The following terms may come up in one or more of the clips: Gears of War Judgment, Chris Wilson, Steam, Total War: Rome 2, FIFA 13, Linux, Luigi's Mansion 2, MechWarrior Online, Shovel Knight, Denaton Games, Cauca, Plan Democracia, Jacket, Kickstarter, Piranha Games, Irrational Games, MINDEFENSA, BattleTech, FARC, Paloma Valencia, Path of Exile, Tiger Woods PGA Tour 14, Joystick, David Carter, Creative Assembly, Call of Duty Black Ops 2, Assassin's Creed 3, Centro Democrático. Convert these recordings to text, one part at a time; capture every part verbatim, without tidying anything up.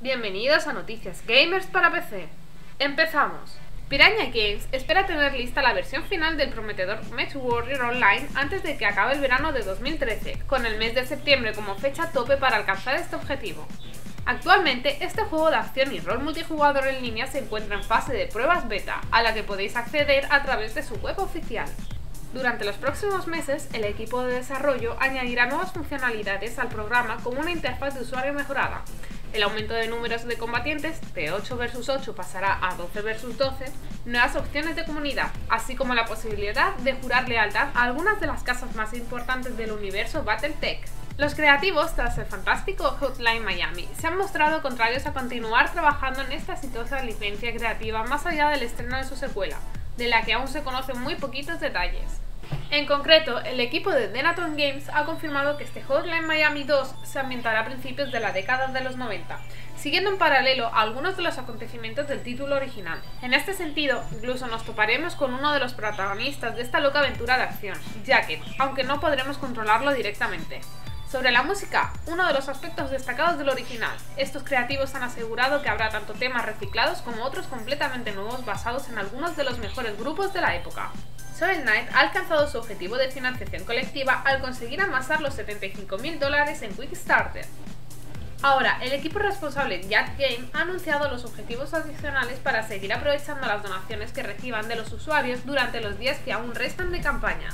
Bienvenidos a Noticias Gamers para P C. ¡Empezamos! Piranha Games espera tener lista la versión final del prometedor MechWarrior Online antes de que acabe el verano de dos mil trece, con el mes de septiembre como fecha tope para alcanzar este objetivo. Actualmente, este juego de acción y rol multijugador en línea se encuentra en fase de pruebas beta, a la que podéis acceder a través de su web oficial. Durante los próximos meses, el equipo de desarrollo añadirá nuevas funcionalidades al programa como una interfaz de usuario mejorada. El aumento de números de combatientes de ocho versus ocho pasará a doce versus doce, nuevas opciones de comunidad, así como la posibilidad de jurar lealtad a algunas de las casas más importantes del universo BattleTech. Los creativos, tras el fantástico Hotline Miami, se han mostrado contrarios a continuar trabajando en esta exitosa licencia creativa más allá del estreno de su secuela, de la que aún se conocen muy poquitos detalles. En concreto, el equipo de Denaton Games ha confirmado que este Hotline Miami dos se ambientará a principios de la década de los noventa, siguiendo en paralelo a algunos de los acontecimientos del título original. En este sentido, incluso nos toparemos con uno de los protagonistas de esta loca aventura de acción, Jacket, aunque no podremos controlarlo directamente. Sobre la música, uno de los aspectos destacados del original, estos creativos han asegurado que habrá tanto temas reciclados como otros completamente nuevos basados en algunos de los mejores grupos de la época. Shovel Knight ha alcanzado su objetivo de financiación colectiva al conseguir amasar los setenta y cinco mil dólares en Kickstarter. Ahora, el equipo responsable Yacht Game ha anunciado los objetivos adicionales para seguir aprovechando las donaciones que reciban de los usuarios durante los días que aún restan de campaña.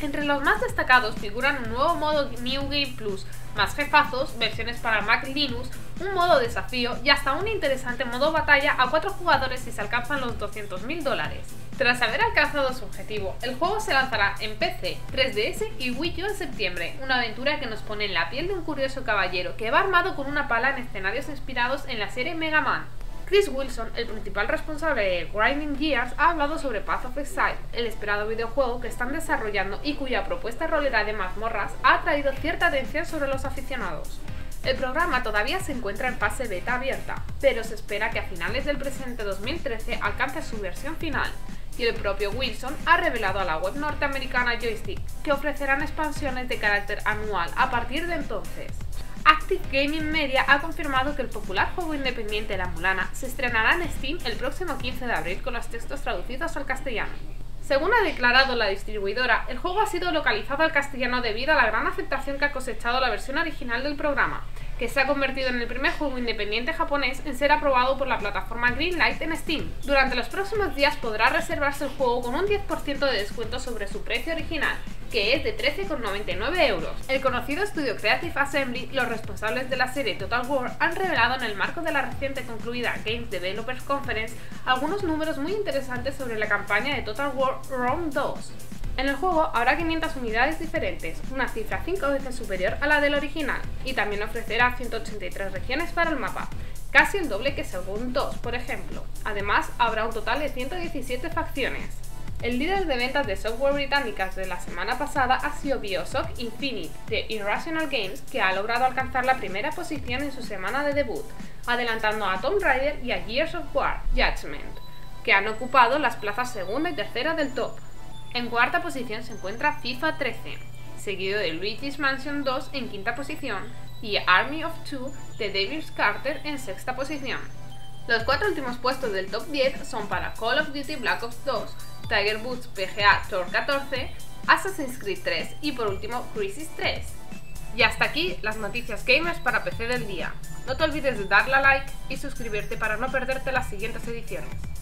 Entre los más destacados figuran un nuevo modo New Game Plus, más jefazos, versiones para Mac Linux, un modo desafío y hasta un interesante modo batalla a cuatro jugadores si se alcanzan los doscientos mil dólares. Tras haber alcanzado su objetivo, el juego se lanzará en P C, tres D S y Wii U en septiembre, una aventura que nos pone en la piel de un curioso caballero que va armado con una pala en escenarios inspirados en la serie Mega Man. Chris Wilson, el principal responsable de Grinding Gears, ha hablado sobre Path of Exile, el esperado videojuego que están desarrollando y cuya propuesta rolera de mazmorras ha atraído cierta atención sobre los aficionados. El programa todavía se encuentra en fase beta abierta, pero se espera que a finales del presente dos mil trece alcance su versión final, y el propio Wilson ha revelado a la web norteamericana Joystick que ofrecerán expansiones de carácter anual a partir de entonces. Active Gaming Media ha confirmado que el popular juego independiente La-Mulana se estrenará en Steam el próximo quince de abril con los textos traducidos al castellano. Según ha declarado la distribuidora, el juego ha sido localizado al castellano debido a la gran aceptación que ha cosechado la versión original del programa, que se ha convertido en el primer juego independiente japonés en ser aprobado por la plataforma Greenlight en Steam. Durante los próximos días podrá reservarse el juego con un diez por ciento de descuento sobre su precio original, que es de trece con noventa y nueve euros. El conocido estudio Creative Assembly, los responsables de la serie Total War, han revelado en el marco de la reciente concluida Games Developers Conference algunos números muy interesantes sobre la campaña de Total War Rome dos. En el juego habrá quinientas unidades diferentes, una cifra cinco veces superior a la del original, y también ofrecerá ciento ochenta y tres regiones para el mapa, casi el doble que según dos, por ejemplo. Además, habrá un total de ciento diecisiete facciones. El líder de ventas de software británicas de la semana pasada ha sido Bioshock Infinite de Irrational Games, que ha logrado alcanzar la primera posición en su semana de debut, adelantando a Tomb Raider y a Gears of War Judgment, que han ocupado las plazas segunda y tercera del top. En cuarta posición se encuentra FIFA trece, seguido de Luigi's Mansion dos en quinta posición y Army of Two de David Carter en sexta posición. Los cuatro últimos puestos del top diez son para Call of Duty Black Ops dos, Tiger Woods P G A Tour catorce, Assassin's Creed tres y por último Crysis tres. Y hasta aquí las noticias gamers para P C del día. No te olvides de darle a like y suscribirte para no perderte las siguientes ediciones.